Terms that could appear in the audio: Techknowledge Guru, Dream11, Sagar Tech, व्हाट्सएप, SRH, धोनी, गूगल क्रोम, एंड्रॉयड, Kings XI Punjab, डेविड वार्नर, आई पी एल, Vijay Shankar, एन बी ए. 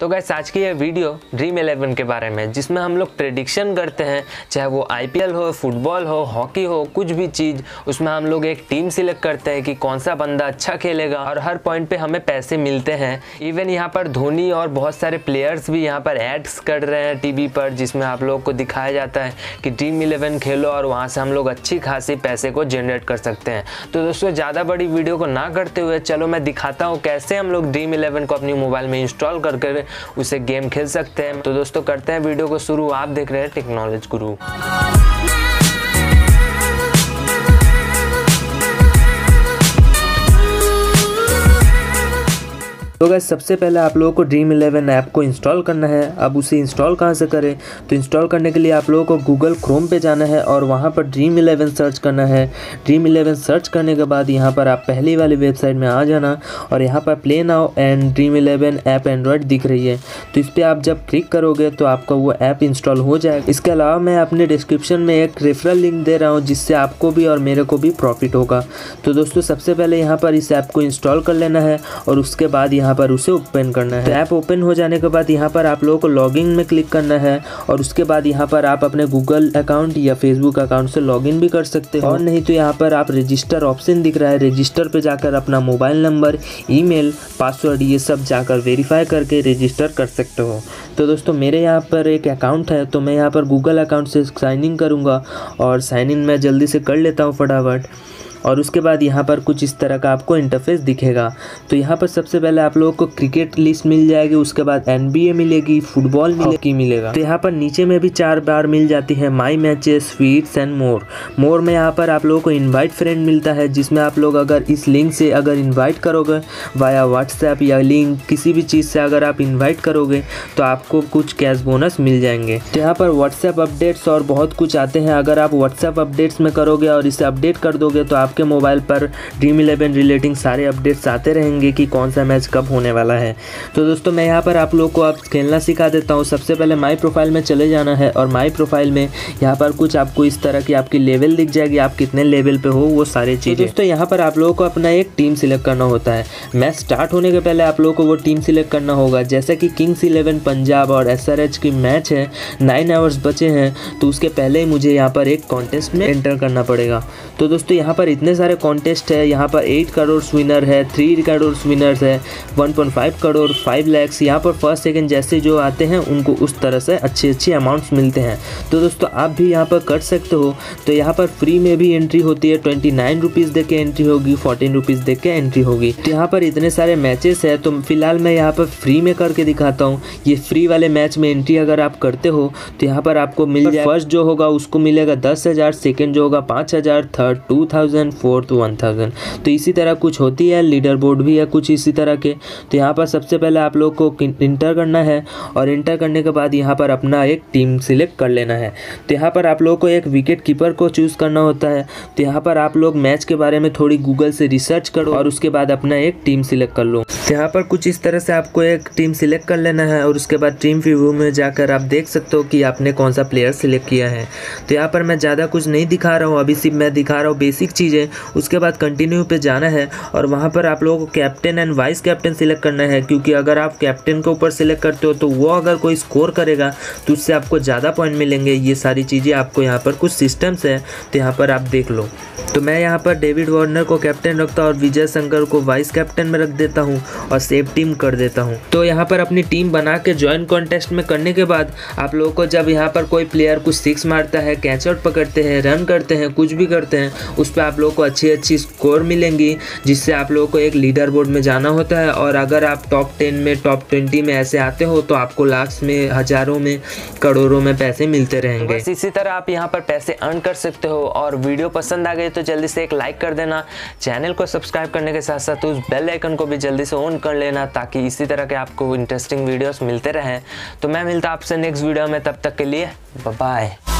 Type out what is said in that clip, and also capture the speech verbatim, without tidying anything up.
तो गाइस आज की ये वीडियो ड्रीम इलेवन के बारे में, जिसमें हम लोग प्रेडिक्शन करते हैं, चाहे वो आई पी एल हो, फुटबॉल हो, हॉकी हो, कुछ भी चीज़। उसमें हम लोग एक टीम सिलेक्ट करते हैं कि कौन सा बंदा अच्छा खेलेगा और हर पॉइंट पे हमें पैसे मिलते हैं। इवन यहाँ पर धोनी और बहुत सारे प्लेयर्स भी यहाँ पर एड्स कर रहे हैं टी वी पर, जिसमें आप लोग को दिखाया जाता है कि ड्रीम इलेवन खेलो और वहाँ से हम लोग अच्छी खासी पैसे को जनरेट कर सकते हैं। तो दोस्तों ज़्यादा बड़ी वीडियो को ना करते हुए चलो मैं दिखाता हूँ कैसे हम लोग ड्रीम इलेवन को अपनी मोबाइल में इंस्टॉल करके उसे गेम खेल सकते हैं। तो दोस्तों करते हैं वीडियो को शुरू। आप देख रहे हैं टेक्नोलॉज गुरु। तो गाइस सबसे पहले आप लोगों को ड्रीम इलेवन ऐप को इंस्टॉल करना है। अब उसे इंस्टॉल कहाँ से करें, तो इंस्टॉल करने के लिए आप लोगों को गूगल क्रोम पे जाना है और वहाँ पर ड्रीम इलेवन सर्च करना है। ड्रीम इलेवन सर्च करने के बाद यहाँ पर आप पहली वाली वेबसाइट में आ जाना और यहाँ पर play now and Dream Eleven app एंड्रॉयड दिख रही है, तो इस पर आप जब क्लिक करोगे तो आपका वो ऐप इंस्टॉल हो जाएगा। इसके अलावा मैं अपने डिस्क्रिप्शन में एक रेफरल लिंक दे रहा हूँ, जिससे आपको भी और मेरे को भी प्रॉफिट होगा। तो दोस्तों सबसे पहले यहाँ पर इस ऐप को इंस्टॉल कर लेना है और उसके बाद यहाँ पर उसे ओपन करना है। तो ऐप ओपन हो जाने के बाद यहाँ पर आप लोगों को लॉगिन में क्लिक करना है और उसके बाद यहाँ पर आप अपने गूगल अकाउंट या फेसबुक अकाउंट से लॉगिन भी कर सकते हो, और नहीं तो यहाँ पर आप रजिस्टर ऑप्शन दिख रहा है, रजिस्टर पे जाकर अपना मोबाइल नंबर, ईमेल, पासवर्ड ये सब जाकर वेरीफाई करके रजिस्टर कर सकते हो। तो दोस्तों मेरे यहाँ पर एक अकाउंट है, तो मैं यहाँ पर गूगल अकाउंट से साइन इन करूँगा और साइन इन मैं जल्दी से कर लेता हूँ फटाफट। और उसके बाद यहाँ पर कुछ इस तरह का आपको इंटरफेस दिखेगा। तो यहाँ पर सबसे पहले आप लोगों को क्रिकेट लिस्ट मिल जाएगी, उसके बाद एन बी ए मिलेगी, फुटबॉल मिलेगी मिलेगा। तो यहाँ पर नीचे में भी चार बार मिल जाती है my matches, feeds and more. More में यहाँ पर आप लोगों को इनवाइट फ्रेंड मिलता है, जिसमें आप लोग अगर इस लिंक से अगर इन्वाइट करोगे वाया व्हाट्सएप या लिंक किसी भी चीज़ से अगर आप इन्वाइट करोगे तो आपको कुछ कैश बोनस मिल जाएंगे। तो यहाँ पर व्हाट्सएप अपडेट्स और बहुत कुछ आते हैं। अगर आप व्हाट्सएप अपडेट्स में करोगे और इसे अपडेट कर दोगे तो आपके मोबाइल पर ड्रीम इलेवन रिलेटिंग सारे अपडेट्स आते रहेंगे कि कौन सा मैच कब होने वाला है। तो दोस्तों मैं यहाँ पर आप लोग को अब खेलना सिखा देता हूँ। सबसे पहले माई प्रोफाइल में चले जाना है और माई प्रोफाइल में यहाँ पर कुछ आपको इस तरह की आपकी लेवल दिख जाएगी, आप कितने लेवल पे हो वो सारे चीज़ें। तो दोस्तों यहाँ पर आप लोगों को अपना एक टीम सिलेक्ट करना होता है। मैच स्टार्ट होने के पहले आप लोग को वो टीम सिलेक्ट करना होगा। जैसे कि किंग्स इलेवन पंजाब और एस आर एच की मैच है, नाइन आवर्स बचे हैं, तो उसके पहले ही मुझे यहाँ पर एक कॉन्टेस्ट में एंटर करना पड़ेगा। तो दोस्तों यहाँ पर इतने सारे कॉन्टेस्ट है, यहाँ पर आठ करोड़ विनर है, तीन करोड़ विनर्स है, एक पॉइंट पाँच करोड़, पाँच लाख। यहाँ पर फर्स्ट सेकंड जैसे जो आते हैं उनको उस तरह से अच्छे अच्छे अमाउंट्स मिलते हैं। तो दोस्तों आप भी यहाँ पर कर सकते हो। तो यहाँ पर फ्री में भी एंट्री होती है, ट्वेंटी नाइन रुपीज़ दे के एंट्री होगी, फोर्टीन रुपीज़ दे के एंट्री होगी। तो यहाँ पर इतने सारे मैचेस है, तो फिलहाल मैं यहाँ पर फ्री में करके दिखाता हूँ। ये फ्री वाले मैच में एंट्री अगर आप करते हो तो यहाँ पर आपको मिल जाए, फर्स्ट जो होगा उसको मिलेगा दस हज़ार, सेकेंड जो होगा पाँच हज़ार, third two thousand, fourth one thousand. तो इसी तरह कुछ होती है, लीडर बोर्ड भी है कुछ इसी तरह के। तो यहाँ पर सबसे पहले आप लोग को इंटर करना है और इंटर करने के बाद यहाँ पर अपना एक टीम सिलेक्ट कर लेना है। तो यहाँ पर आप लोग को एक विकेट कीपर को चूज़ करना होता है। तो यहाँ पर आप लोग मैच के बारे में थोड़ी गूगल से रिसर्च करो और उसके बाद अपना एक टीम सिलेक्ट कर लो। तो यहाँ पर कुछ इस तरह से आपको एक टीम सिलेक्ट कर लेना है और उसके बाद टीम व्यू में जाकर आप देख सकते हो कि आपने कौन सा प्लेयर सिलेक्ट किया है। तो यहाँ पर मैं ज़्यादा कुछ नहीं दिखा रहा हूँ, अभी सिर्फ मैं दिखा रहा हूँ बेसिक चीज़ें। उसके बाद कंटिन्यू पे जाना है और वहाँ पर आप लोगों को captain and vice captain select करना है, क्योंकि अगर आप कैप्टन के ऊपर सिलेक्ट करते हो तो वो अगर कोई स्कोर करेगा तो उससे आपको ज़्यादा पॉइंट मिलेंगे। ये सारी चीज़ें आपको यहाँ पर कुछ सिस्टम्स है, तो यहाँ पर आप देख लो। तो मैं यहाँ पर डेविड वार्नर को कैप्टन रखता हूँ और विजय शंकर को वाइस कैप्टन में रख देता हूँ और सेव टीम कर देता हूँ। तो यहाँ पर अपनी टीम बना के ज्वाइन कॉन्टेस्ट में करने के बाद आप लोगों को जब यहाँ पर कोई प्लेयर कुछ सिक्स मारता है, कैच आउट पकड़ते हैं, रन करते हैं, कुछ भी करते हैं, उस पर आप लोगों को अच्छी अच्छी स्कोर मिलेंगी, जिससे आप लोगों को एक लीडर बोर्ड में जाना होता है। और अगर आप टॉप टेन में, टॉप ट्वेंटी में ऐसे आते हो तो आपको लाख्स में, हज़ारों में, करोड़ों में पैसे मिलते रहेंगे। तो इसी तरह आप यहाँ पर पैसे अर्न कर सकते हो। और वीडियो पसंद आ गई तो जल्दी से एक लाइक कर देना, चैनल को सब्सक्राइब करने के साथ साथ उस बेल आइकन को भी जल्दी से ऑन कर लेना, ताकि इसी तरह के आपको इंटरेस्टिंग वीडियोस मिलते रहें। तो मैं मिलता आपसे नेक्स्ट वीडियो में, तब तक के लिए बाय।